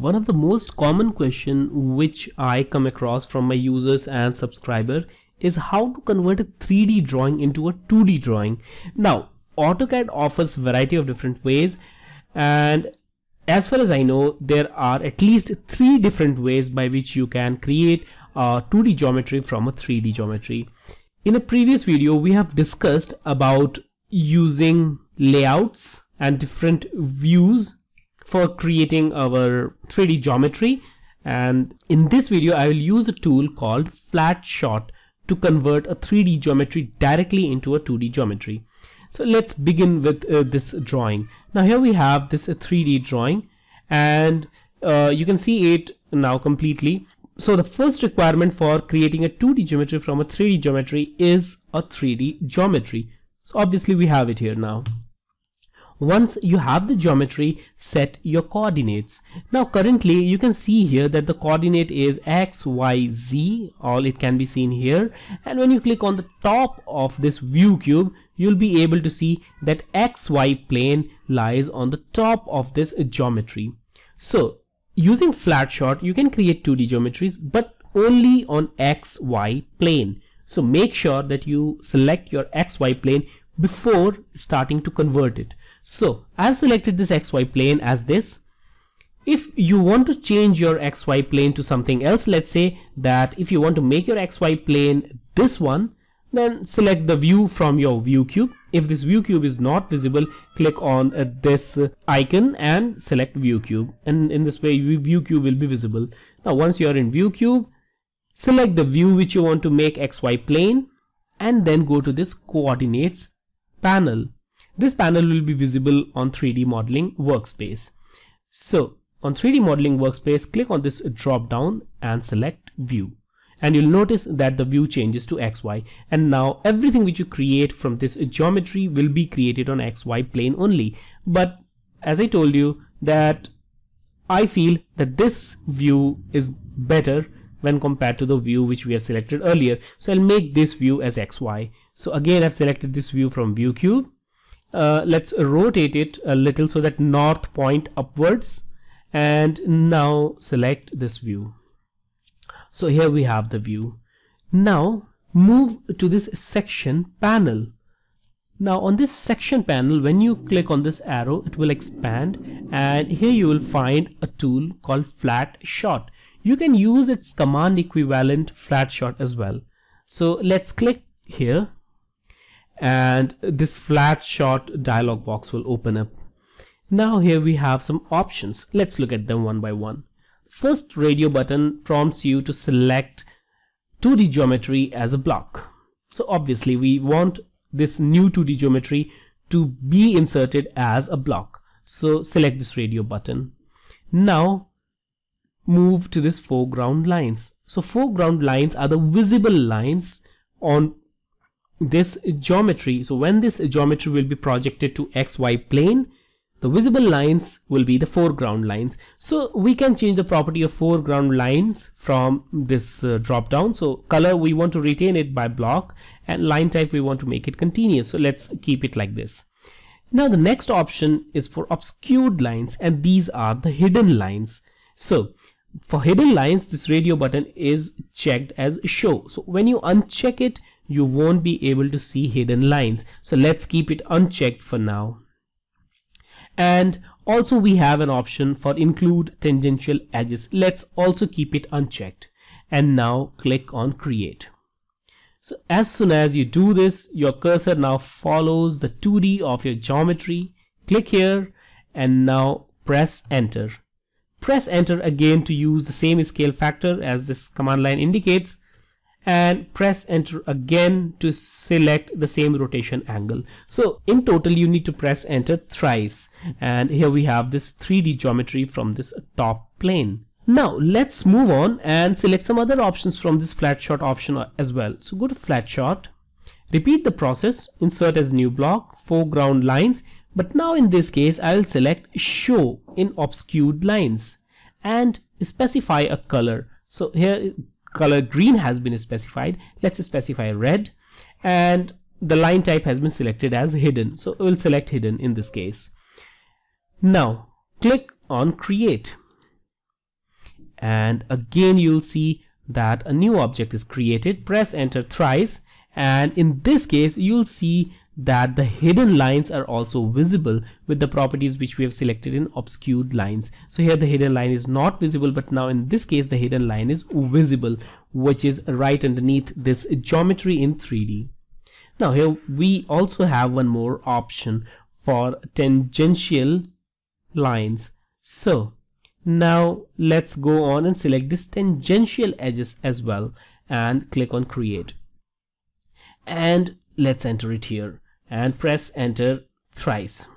One of the most common question which I come across from my users and subscriber is how to convert a 3D drawing into a 2D drawing. Now, AutoCAD offers variety of different ways, and as far as I know, there are at least 3 different ways by which you can create a 2D geometry from a 3D geometry. In a previous video, we have discussed about using layouts and different views for creating our 3D geometry, and in this video I will use a tool called FlatShot to convert a 3D geometry directly into a 2D geometry. So let's begin with this drawing. Now here we have this 3D drawing, and you can see it now completely. So the first requirement for creating a 2D geometry from a 3D geometry is a 3D geometry. So obviously we have it here now. Once you have the geometry, set your coordinates. Now currently you can see here that the coordinate is X, Y, Z, all it can be seen here. And when you click on the top of this view cube, you'll be able to see that XY plane lies on the top of this geometry. So using FlatShot, you can create 2D geometries, but only on XY plane. So make sure that you select your XY plane before starting to convert it. So I've selected this XY plane as this. If you want to change your XY plane to something else, let's say that if you want to make your XY plane this one, then select the view from your view cube. If this view cube is not visible, click on this icon and select view cube, and in this way view cube will be visible. Now once you are in view cube, select the view which you want to make XY plane, and then go to this coordinates panel. This panel will be visible on 3D modeling workspace. So on 3D modeling workspace, click on this drop down and select view, and you'll notice that the view changes to XY, and now everything which you create from this geometry will be created on XY plane only. But as I told you, that I feel that this view is better when compared to the view which we have selected earlier. So I'll make this view as XY. So again, I've selected this view from view cube. Let's rotate it a little so that north point upwards, and now select this view. So here we have the view. Now move to this section panel. Now on this section panel, when you click on this arrow, it will expand, and here you will find a tool called FlatShot. You can use its command equivalent FlatShot as well. So let's click here, and this FlatShot dialog box will open up. Now here we have some options. Let's look at them one by one. First radio button prompts you to select 2D geometry as a block. So obviously we want this new 2D geometry to be inserted as a block. So select this radio button. Now move to this foreground lines. So foreground lines are the visible lines on this geometry. So when this geometry will be projected to XY plane, the visible lines will be the foreground lines. So we can change the property of foreground lines from this drop down. So color, we want to retain it by block, and line type, we want to make it continuous. So let's keep it like this. Now the next option is for obscured lines, and these are the hidden lines. So for hidden lines, this radio button is checked as show. So when you uncheck it, you won't be able to see hidden lines. So let's keep it unchecked for now. And also we have an option for include tangential edges. Let's also keep it unchecked. And now click on create. So as soon as you do this, your cursor now follows the 2D of your geometry. Click here and now press enter. Press enter again to use the same scale factor as this command line indicates, and press enter again to select the same rotation angle. So in total you need to press enter thrice, and here we have this 3D geometry from this top plane. Now let's move on and select some other options from this FlatShot option as well. So go to FlatShot, repeat the process, insert as new block, foreground lines. But now in this case, I will select show in obscured lines and specify a color. So here color green has been specified. Let's specify red, and the line type has been selected as hidden. So we'll select hidden in this case. Now click on create. and again you'll see that a new object is created. Press enter thrice, and in this case you'll see that the hidden lines are also visible with the properties which we have selected in obscured lines. So here the hidden line is not visible, but now in this case the hidden line is visible, which is right underneath this geometry in 3D. Now here we also have one more option for tangential lines. So now let's go on and select this tangential edges as well and click on create, and let's enter it here and press enter thrice.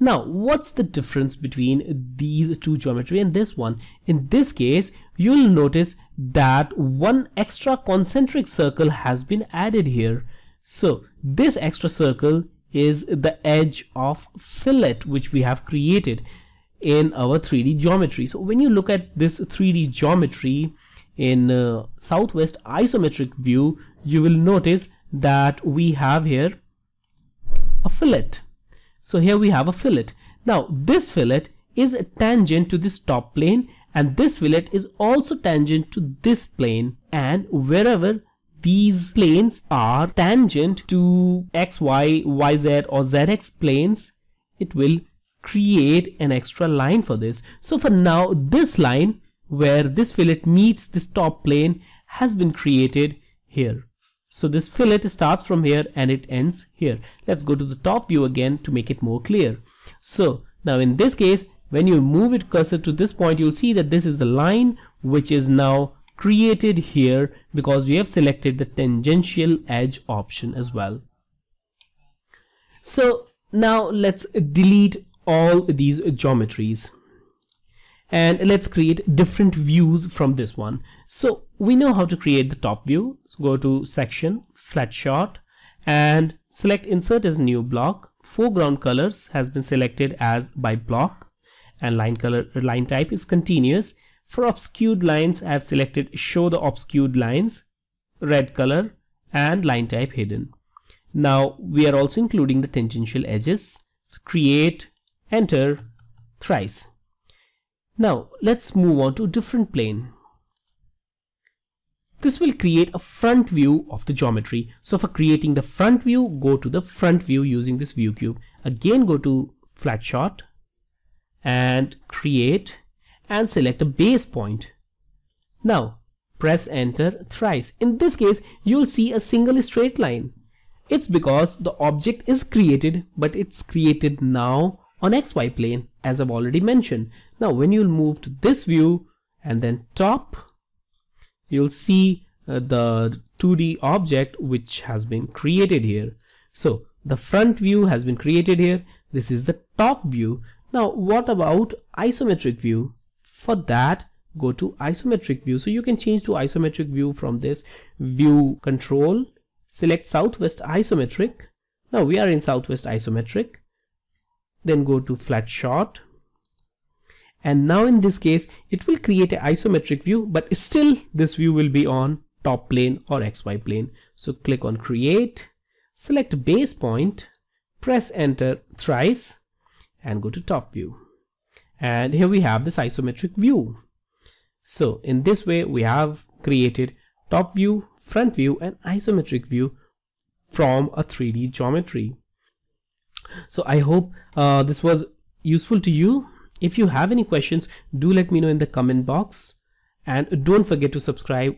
Now what's the difference between these two geometry and this one? In this case you'll notice that one extra concentric circle has been added here. So this extra circle is the edge of fillet which we have created in our 3D geometry. So when you look at this 3D geometry in southwest isometric view, you will notice that we have here a fillet. So here we have a fillet. Now this fillet is a tangent to this top plane, and this fillet is also tangent to this plane, and wherever these planes are tangent to xy, yz or zx planes, it will create an extra line for this. So for now this line where this fillet meets this top plane has been created here. So this fillet starts from here and it ends here. Let's go to the top view again to make it more clear. So now in this case when you move it cursor to this point, you'll see that this is the line which is now created here because we have selected the tangential edge option as well. So now let's delete all these geometries and let's create different views from this one. So we know how to create the top view. So go to section, flat shot, and select insert as new block. Foreground colors has been selected as by block, and line color, line type is continuous. For obscured lines, I have selected show the obscured lines, red color, and line type hidden. Now we are also including the tangential edges. So create, enter thrice. Now let's move on to a different plane. This will create a front view of the geometry. So for creating the front view, go to the front view using this view cube. Again go to flat shot and create and select a base point. Now press enter thrice. In this case you'll see a single straight line. It's because the object is created, but it's created now on XY plane as I've already mentioned. Now when you'll move to this view and then top, you'll see the 2D object which has been created here. So the front view has been created here. This is the top view. Now what about isometric view? For that go to isometric view. So you can change to isometric view from this view control, select southwest isometric. Now we are in southwest isometric. Then go to flat shot, and now in this case it will create an isometric view, but still this view will be on top plane or XY plane. So click on create, select base point, press enter thrice, and go to top view, and here we have this isometric view. So in this way we have created top view, front view, and isometric view from a 3D geometry. So I hope this was useful to you. If you have any questions, do let me know in the comment box, and don't forget to subscribe